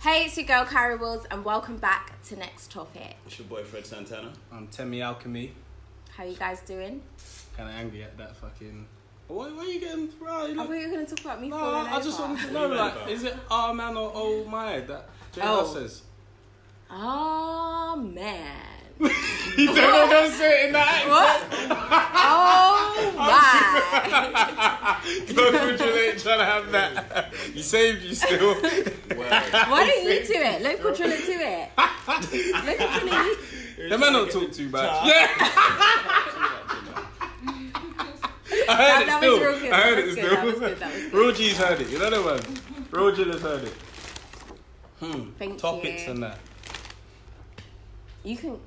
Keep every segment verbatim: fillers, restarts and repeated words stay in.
Hey, it's your girl Carrie Wills, and welcome back to Next Topic. It's your boy Fred Santana. I'm Temi Alchemy. How you guys doing? Kind of angry at that fucking. Why, why are you getting right? Look... I thought you were gonna talk about me. No, falling I over. Just wanted to know, like, is it "Ah oh, man" or "Oh my"? That J L says. Ah oh, man. You don't know what I'm saying in that accent. What? Oh my! Don't Drillette trying to have that. You saved you still. Why don't you do it? Local Drillette do it. Local Drillette. You... The man don't talk too much. Yeah. I heard that, it that still. Was real I heard it good. Still. That that was real G's heard it. You know the one. Real G's heard it. Hmm. Thank Topics you. And that. You can.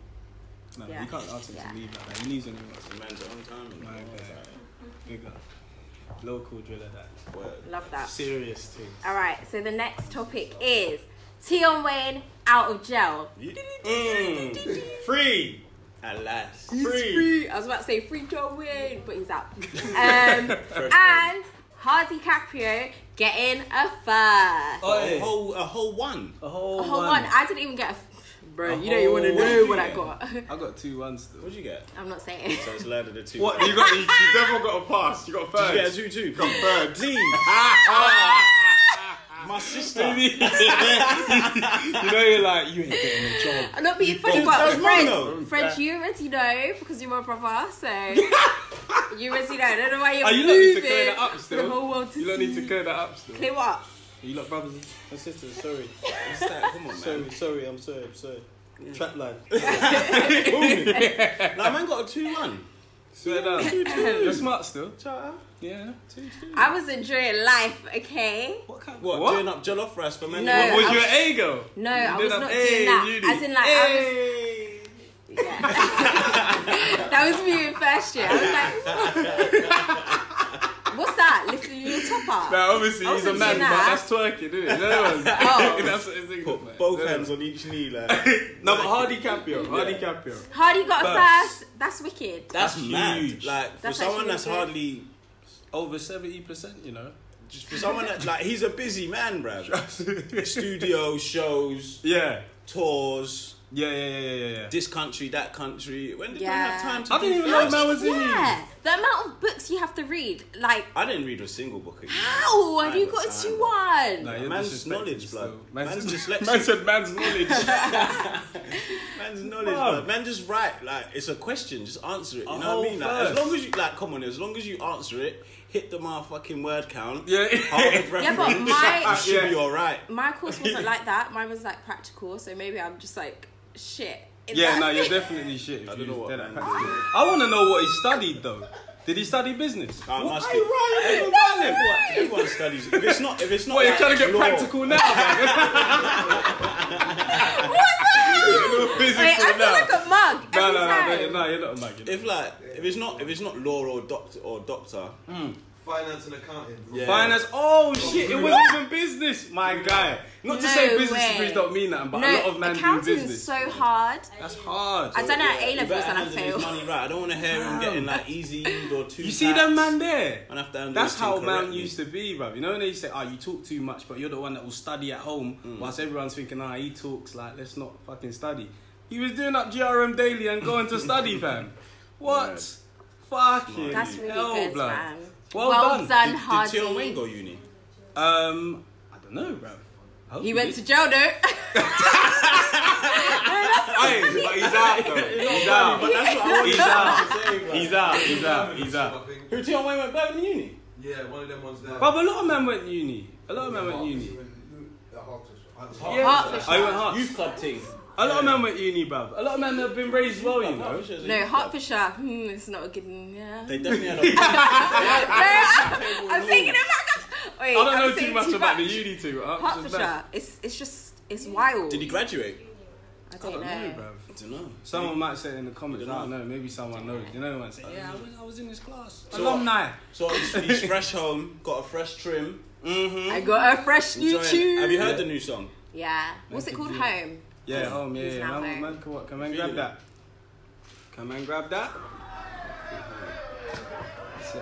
No, yeah. You can't ask him yeah. to leave like that. He leaves anyway. The man's on time. Like, big up. Local driller, that word. Love that. Serious thing. All right. So the next topic is Tion Wayne out of jail. Mm. Free. Alas. Free. He's free. I was about to say free Tion Wayne, but he's out. um, and Hardy Caprio getting a first. Oh, a whole, a whole one. A whole, a whole one. one. I didn't even get a. Bro, you don't even want to know what I got. I got two ones still. What'd you get? I'm not saying. So it's loaded a two. What? You got? You, you definitely got a pass. You got third. Did you get a two two? Got third. Please. My sister. You know you're like, you ain't getting a job. I'm not being funny, but Fred, Fred, you already know because you're my brother, so. You already know. I don't know why you're oh, you moving. You don't need to clear that up still. The whole world to you see. Don't need to clear that up still. Clear what? You lot brothers and sisters, sorry. What's that? Come on, man. Sorry, sorry, I'm sorry, I'm sorry. Yeah. Trap line. That like, man got a two one. Swear down. two two. You're smart still. Charter. Yeah. two two. I was enjoying life, okay? What kind of, what? what? Doing up jollof rice for men? No, what, was, was you an A girl? No, I was not a, doing that. Uni. As in like, a. I was... Yeah. That was me in first year. I was like... What's that? Lifting your top up? Now, obviously, he's a man, that. But that's twerking, isn't it? No, oh. That's what it's called, man. Both no. hands on each knee, like. No, but Hardy Caprio. Hardy yeah. Caprio. Hardy got first. a first. That's wicked. That's, that's mad. Huge. Like, that's for someone that's wicked. Hardly over seventy percent, you know? Just for someone that, like, he's a busy man, bruv. Studio, shows, yeah, tours. Yeah, yeah, yeah, yeah, yeah. This country, that country. When did yeah. you have time to? I didn't even know man was in yeah. The amount of books you have to read, like I didn't read a single book. Again. How have you got a two one? No, no, man's knowledge, blood. Man's, man's dyslexic. Man said man's knowledge. Man's knowledge, blood. Man just write like it's a question. Just answer it. You a know what I mean? Like, as long as you like, come on, as long as you answer it. Hit the motherfucking word count. Yeah, yeah, but my should yeah. be alright. My course wasn't like that. Mine was like practical, so maybe I'm just like shit. Is yeah, no, you're it? Definitely shit. If I don't know what. I, I want to know what he studied though. Did he study business? No, what? Must be. Hey, right. Right. Everyone studies. If it's not, if it's not. What like, you're trying to get law. Practical now? Man. What? Wait, I feel now. Like a mug. No, no, no, no, you're not, you're not a mug. You're if like, yeah. if it's not, if it's not law or doctor or doctor, mm. finance and accounting. Yeah. Finance. Oh shit! It wasn't even business, my yeah. guy. Not no to say business degrees don't mean that, but no, a lot of men do business. So hard. That's hard. I done it at A levels and I failed. Money right. I don't want to hear him getting like easy or two. You see that man there? And have to that's how man used to be, bruv. You know when they say, "Oh, you talk too much," but you're the one that will study at home, mm. whilst everyone's thinking, "Ah, oh, he talks like let's not fucking study." He was doing up G R M Daily and going to study, fam. What? Yeah. Fucking that's really hell, good, blood. Man. Well, well done, done Hardy. Did Tion Wayne go uni? Um, I don't know, bro. He went to jail, though. No, hey, but he's out, though. He's out. But that's what I want to say, he's out. He's out. He's out. Who Tion Wayne went back to uni? Yeah, one of them ones there. But a lot of men went to uni. A lot of men went to uni. Hertfordshire. I went Hertfordshire. Youth club team. A lot of men went uni, bruv. A lot of men have been raised well, you know. No, Hertfordshire, hmm, it's not a good one, yeah. They definitely had a... I'm taking it back up. Wait, I don't know too much about the uni too. Hertfordshire, it's, it's just, it's wild. Did he graduate? I don't know. I don't know, bruv. I don't know. Someone might say it in the comments, I don't know, maybe someone knows. You know what I'm saying? Yeah, I was in this class. Alumni. So he's fresh home, got a fresh trim. Mm-hmm. I got a fresh new tune. Have you heard the new song? Yeah. What's it called? Home. Yeah, he's, home, yeah, yeah. Man, home. Man, come on, come and grab that. Come and grab that.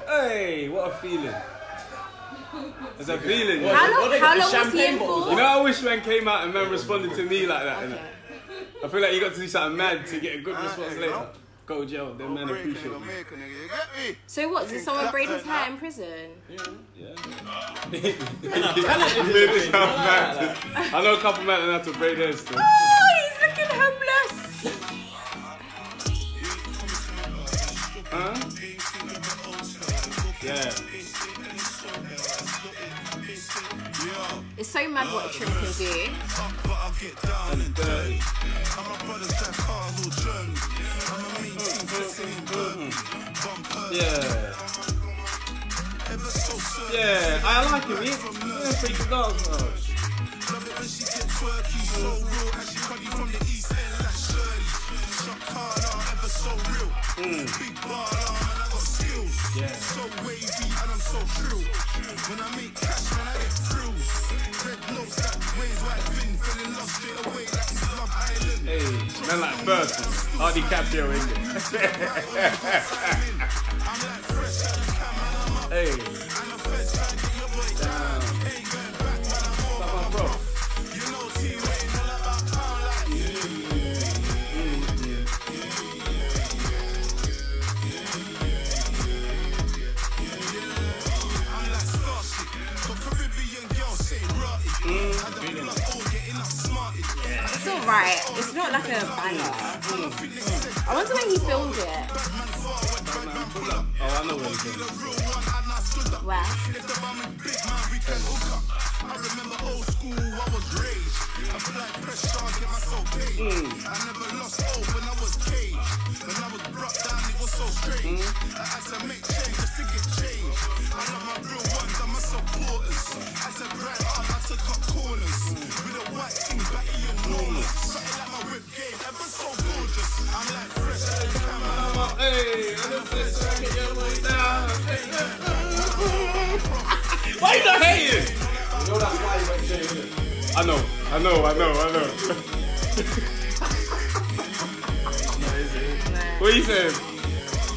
Hey, what a feeling. There's a feeling. What, how long, how long was he in for? You know, I wish man came out and man responded to me like that. Okay. Innit? I feel like you got to do something mad to get a good response later. Know. Go to jail, then man appreciate you. So what, did someone braid his hair in prison? Yeah. Yeah. You made it sound mad. I know a couple men that have to braid hair still. Oh, he's looking homeless. Huh? Yeah. It's so mad what a trim can do. And dirty. Yeah. Yeah, I like him. He's a freaking dog, man. Mm. Yeah. So wavy and I'm so true. When I make cash, man, I get through. Red nose that waves where I've been. Fell in love straight away like it's Love Island. Hey, man, like first Hardy Caprio, isn't it? I'm like fresh out the camera. Hey. And I'm fresh out of your boy. Hey, going back when I'm all bro. You know Tion Wayne, all about power like you. It's alright, it's not like a banger. I wonder when he filmed it. Oh, I know where he filmed it. Where? Mm. I never lost hope when I was caged. When I was brought down, it was so strange. I had to make change just to get change. I love my real ones and my supporters. I said right on, I took up corners. With a white thing back in your walls. Something like my whip game, ever so gorgeous. I'm like fresh out of the camera. Hey, I'm a fresh trying to get your way down. Why you not hating? You know that's why you ain't changing. I know, I know, I know, I know. No, is it? No. What are you saying?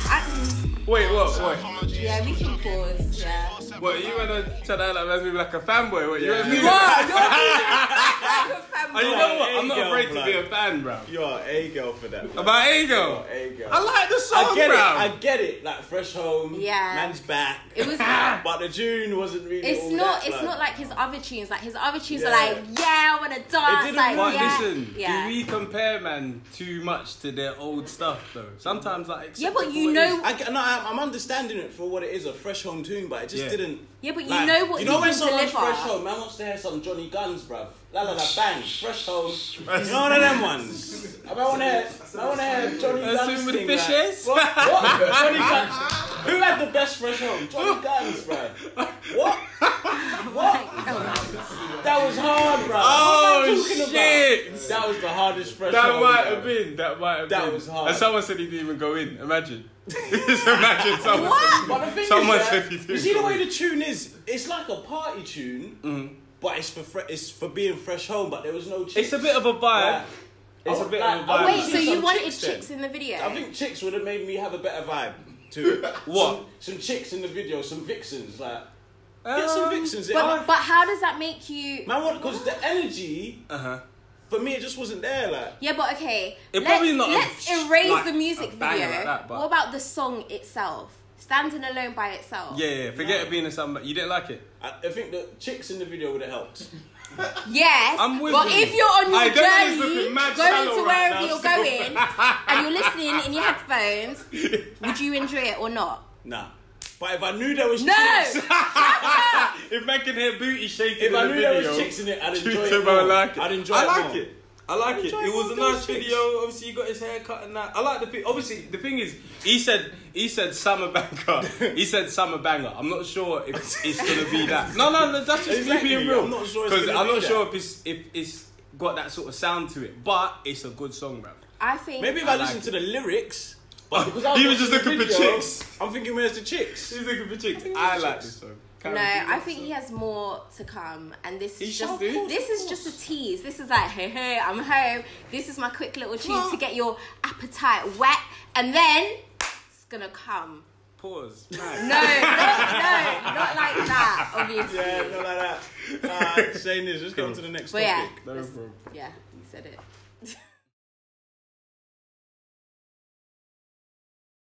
I, wait, what? Wait. Yeah, we can pause. Yeah. What, you want to chat out like me like a fanboy? What, you yeah. want me like a fanboy? Oh, you know what? I'm not afraid to be a fan, bro. You're a girl for that. Bro. About a girl? You're a girl. I like the song, I get bro. It, I get it. Like fresh home. Yeah. Man's back. It was. But the tune wasn't really. It's all not. That, it's like. Not like his other tunes. Like his other tunes yeah. are like, yeah, I want to dance. It didn't like, but yeah. listen, yeah. do we compare man too much to their old stuff though? Sometimes like. Yeah, but you know. I, no, I'm understanding it for what it is—a fresh home tune, but it just yeah. didn't. Yeah, but you like, know what you, you know when someone's fresh home, man wants to hear some Johnny Guns, bruv. La la la, bang, fresh home. You know one of them ones. I want to hear, I want to hear Johnny Guns with fishes. Like, what? What? Johnny Guns. Who had the best fresh home? Johnny Guns, bruv. What? What? That was hard, bruv. Oh shit! About? That was the hardest fresh that home. That might have been. That might have that been. That was hard. And someone said he didn't even go in. Imagine. Just imagine someone. What? Said, someone is, said he didn't. You see the way the tune is? It's like a party tune, mm. but it's for fre it's for being fresh home. But there was no chicks. It's a bit of a vibe. Right. It's oh, a bit like, of a vibe. Oh, wait, so you wanted chicks, chicks in the video? I think chicks would have made me have a better vibe to it. What? Some, some chicks in the video, some vixens, like. Um, get some vixens in. But, but how does that make you? Man, what? Because the energy. Uh huh. For me, it just wasn't there, like. Yeah, but okay. It let's probably not let's a, erase like, the music video. Like that, what about the song itself? Standing alone by itself. Yeah, yeah. Forget no. it being a song. You didn't like it. I, I think the chicks in the video would have helped. Yes, I'm with but you. If you're on your I journey, going to wherever right you're going, and you're listening in your headphones, would you enjoy it or not? Nah. But if I knew there was no. chicks, if I can hear booty shaking, if in I knew the video, there was chicks in it, I'd enjoy it more. I like it. I'd enjoy I like it. More. I like it. It was a nice video. Obviously, you got his hair cut and that. I like the thing. Obviously, the thing is, he said he said summer banger. He said summer banger. I'm not sure if it's gonna be that. No, no, no. That's just exactly. me being real. I'm not sure. Because I'm not sure if it's if it's got that sort of sound to it. But it's a good song, bro. I think maybe if I, I listen like to the lyrics. But because I was he was just looking video, for chicks. I'm thinking, where's the chicks? He's looking for chicks. I, I like chicks. This song. Can't no, I think song. He has more to come, and this is he just do? This is just a tease. This is like, hey, hey, I'm home. This is my quick little tune to get your appetite wet, and then it's gonna come. Pause. No, no, no, not like that, obviously. Yeah, not like that. Uh, Shane is, just go on to the next but topic. Yeah, no problem. Yeah, you said it.